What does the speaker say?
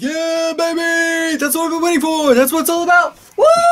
Yeah, baby! That's what we've been waiting for! That's what it's all about! Woo!